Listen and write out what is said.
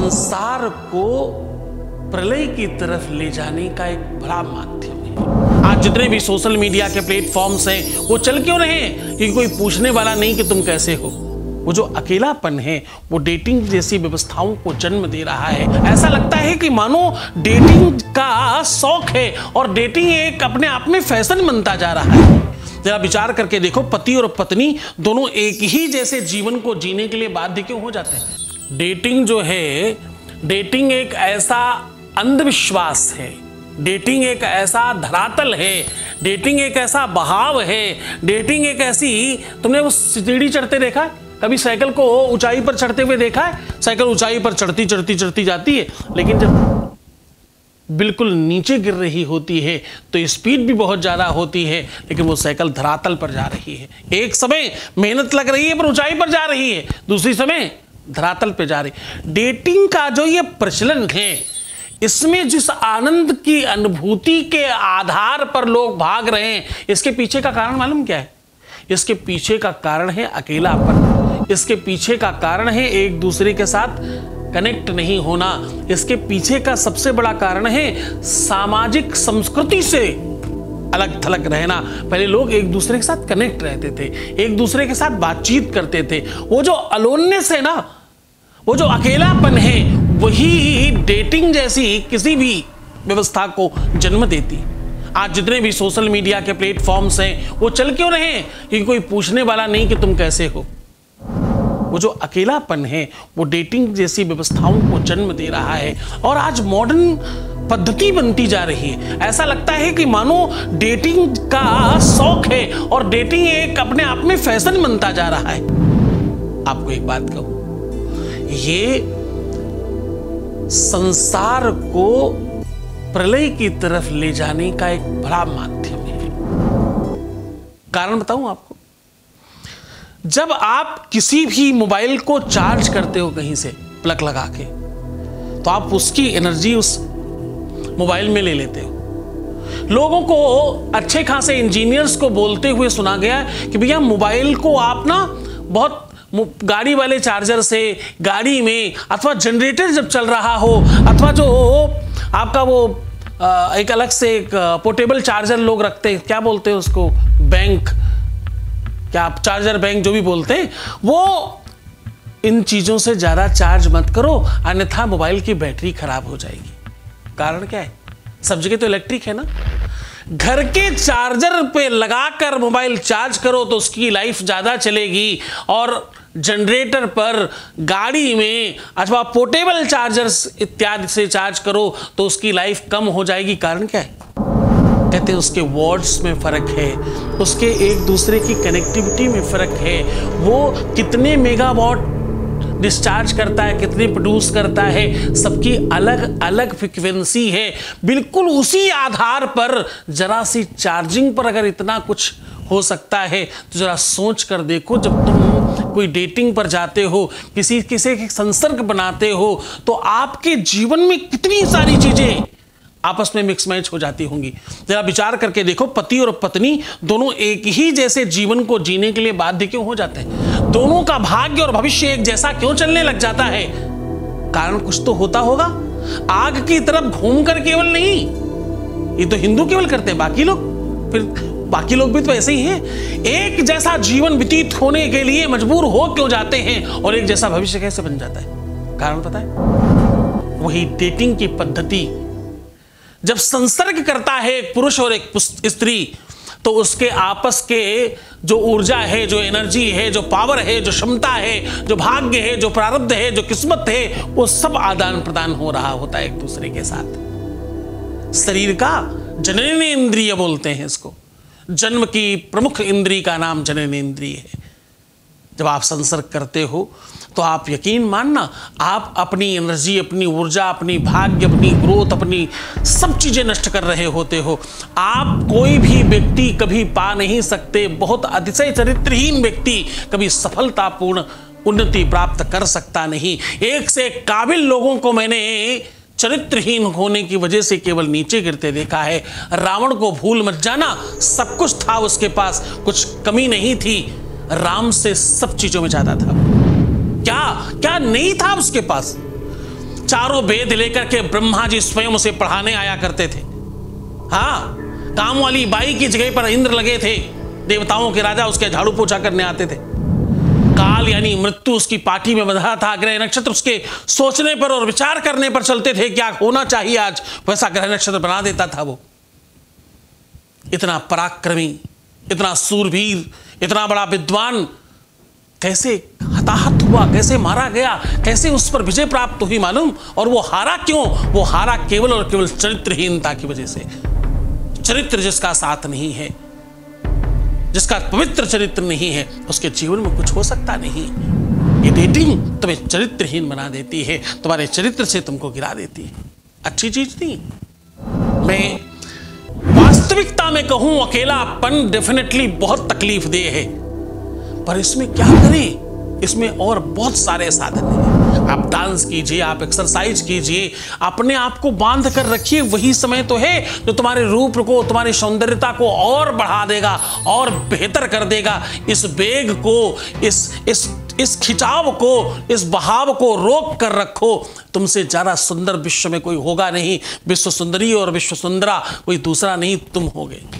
संसार को प्रलय की तरफ ले जाने का एक बड़ा माध्यम है। आज जितने भी सोशल मीडिया के प्लेटफॉर्म्स हैं वो चल क्यों रहे हैं? क्योंकि कोई पूछने वाला नहीं कि तुम कैसे हो। वो जो अकेलापन है वो डेटिंग जैसी व्यवस्थाओं को जन्म दे रहा है। ऐसा लगता है कि मानो डेटिंग का शौक है और डेटिंग एक अपने आप में फैशन बनता जा रहा है। जरा विचार करके देखो, पति और पत्नी दोनों एक ही जैसे जीवन को जीने के लिए बाध्य क्यों हो जाते हैं? डेटिंग जो है, डेटिंग एक ऐसा अंधविश्वास है, डेटिंग एक ऐसा धरातल है, डेटिंग एक ऐसा बहाव है, डेटिंग एक ऐसी, तुमने वो सीढ़ी चढ़ते देखा है? कभी साइकिल को ऊंचाई पर चढ़ते हुए देखा है? साइकिल ऊंचाई पर चढ़ती चढ़ती चढ़ती जाती है, लेकिन जब बिल्कुल नीचे गिर रही होती है तो स्पीड भी बहुत ज़्यादा होती है, लेकिन वो साइकिल धरातल पर जा रही है। एक समय मेहनत लग रही है पर ऊंचाई पर जा रही है, दूसरी समय धरातल पर जा रही है। डेटिंग का जो ये प्रचलन है, इसमें जिस आनंद की अनुभूति के आधार पर लोग भाग रहे हैं, इसके पीछे का कारण मालूम क्या है? इसके पीछे का कारण है अकेलापन, इसके पीछे का कारण है एक दूसरे के साथ कनेक्ट नहीं होना, इसके पीछे का सबसे बड़ा कारण है सामाजिक संस्कृति से अलग थलग रहना। पहले लोग एक दूसरे के साथ कनेक्ट रहते थे, एक दूसरे के साथ बातचीत करते थे। वो जो अलोननेस है ना, वो जो अकेलापन है, वही डेटिंग जैसी किसी भी व्यवस्था को जन्म देती। आज जितने भी सोशल मीडिया के प्लेटफॉर्म्स हैं वो चल क्यों रहे हैं? क्योंकि कोई पूछने वाला नहीं कि तुम कैसे हो। वो जो अकेलापन है वो डेटिंग जैसी व्यवस्थाओं को जन्म दे रहा है और आज मॉडर्न पद्धति बनती जा रही है। ऐसा लगता है कि मानो डेटिंग का शौक है और डेटिंग एक अपने आप में फैशन बनता जा रहा है। आपको एक बात कहूं, ये संसार को प्रलय की तरफ ले जाने का एक बड़ा माध्यम है। कारण बताऊं आपको, जब आप किसी भी मोबाइल को चार्ज करते हो कहीं से प्लग लगा के, तो आप उसकी एनर्जी उस मोबाइल में ले लेते हो। लोगों को, अच्छे खासे इंजीनियर्स को बोलते हुए सुना गया है कि भैया मोबाइल को आप ना बहुत गाड़ी वाले चार्जर से, गाड़ी में, अथवा जनरेटर जब चल रहा हो, अथवा जो आपका वो एक अलग से एक पोर्टेबल चार्जर लोग रखते हैं, क्या बोलते हैं उसको, बैंक, क्या आप चार्जर बैंक जो भी बोलते हैं, वो इन चीज़ों से ज़्यादा चार्ज मत करो, अन्यथा मोबाइल की बैटरी खराब हो जाएगी। कारण क्या है? सब जगह तो इलेक्ट्रिक है ना। घर के चार्जर पे लगाकर मोबाइल चार्ज करो तो उसकी लाइफ ज़्यादा चलेगी, और जनरेटर पर, गाड़ी में, अथवा पोर्टेबल चार्जर्स इत्यादि से चार्ज करो तो उसकी लाइफ कम हो जाएगी। कारण क्या है? कहते हैं उसके वर्ड्स में फ़र्क है, उसके एक दूसरे की कनेक्टिविटी में फ़र्क है, वो कितने मेगावाट डिस्चार्ज करता है, कितने प्रोड्यूस करता है, सबकी अलग अलग फ्रिक्वेंसी है। बिल्कुल उसी आधार पर जरा सी चार्जिंग पर अगर इतना कुछ हो सकता है, तो ज़रा सोच कर देखो, जब तुम कोई डेटिंग पर जाते हो, किसी किसी के संसर्ग बनाते हो, तो आपके जीवन में कितनी सारी चीज़ें आपस में मिक्स मैच हो जाती होंगी। जरा विचार करके देखो, पति और पत्नी दोनों एक ही जैसे जीवन को जीने के लिए बाध्य क्यों हो जाते हैं? दोनों का भाग्य और भविष्य एक जैसा क्यों चलने लग जाता है? कारण कुछ तो होता होगा। आग की तरफ घूमकर केवल नहीं, ये तो हिंदू केवल करते हैं, बाकी लोग भी तो ऐसे ही हैं। एक जैसा जीवन व्यतीत होने के लिए मजबूर हो क्यों जाते हैं और एक जैसा भविष्य कैसे बन जाता है? कारण पता है? वही डेटिंग की पद्धति जब संसर्ग करता है एक पुरुष और एक स्त्री, तो उसके आपस के जो ऊर्जा है, जो एनर्जी है, जो पावर है, जो क्षमता है, जो भाग्य है, जो प्रारब्ध है, जो किस्मत है, वो सब आदान प्रदान हो रहा होता है एक दूसरे के साथ। शरीर का जननेंद्रिय बोलते हैं इसको, जन्म की प्रमुख इंद्री का नाम जननेंद्रिय है। जब आप संसर्ग करते हो तो आप यकीन मानना, आप अपनी एनर्जी, अपनी ऊर्जा, अपनी भाग्य, अपनी ग्रोथ, अपनी सब चीज़ें नष्ट कर रहे होते हो। आप कोई भी व्यक्ति कभी पा नहीं सकते, बहुत अतिशय चरित्रहीन व्यक्ति कभी सफलतापूर्ण उन्नति प्राप्त कर सकता नहीं। एक से एक काबिल लोगों को मैंने चरित्रहीन होने की वजह से केवल नीचे गिरते देखा है। रावण को भूल मत जाना, सब कुछ था उसके पास, कुछ कमी नहीं थी। राम से सब चीजों में ज्यादा था, क्या क्या नहीं था उसके पास। चारों वेद लेकर के ब्रह्मा जी स्वयं उसे पढ़ाने आया करते थे। हाँ, काम वाली बाई की जगह पर इंद्र लगे थे, देवताओं के राजा उसके झाड़ू पोछा करने आते थे। काल यानी मृत्यु उसकी पार्टी में बंधा था। ग्रह नक्षत्र उसके सोचने पर और विचार करने पर चलते थे, क्या होना चाहिए आज, वैसा ग्रह नक्षत्र बना देता था वो। इतना पराक्रमी, इतना सूरवीर, इतना बड़ा विद्वान कैसे हताहत हुआ, कैसे मारा गया, कैसे उस पर विजय प्राप्त हुई मालूम? और वो हारा क्यों? वो हारा केवल और केवल चरित्रहीनता की वजह से। चरित्र जिसका साथ नहीं है, जिसका पवित्र चरित्र नहीं है, उसके जीवन में कुछ हो सकता नहीं। ये डेटिंग तुम्हें चरित्रहीन बना देती है, तुम्हारे चरित्र से तुमको गिरा देती है। अच्छी चीज नहीं। मैं वास्तविकता में कहूं, अकेलापन डेफिनेटली बहुत तकलीफ दे है, पर इसमें क्या करें, इसमें और बहुत सारे साधन हैं। आप डांस कीजिए, आप एक्सरसाइज कीजिए, अपने आप को बांध कर रखिए। वही समय तो है जो तुम्हारे रूप को, तुम्हारी सौंदर्यता को और बढ़ा देगा और बेहतर कर देगा। इस वेग को, इस खिंचाव को, इस बहाव को रोक कर रखो। तुमसे ज़्यादा सुंदर विश्व में कोई होगा नहीं। विश्व सुंदरी और विश्व सुंदरा कोई दूसरा नहीं, तुम होगे।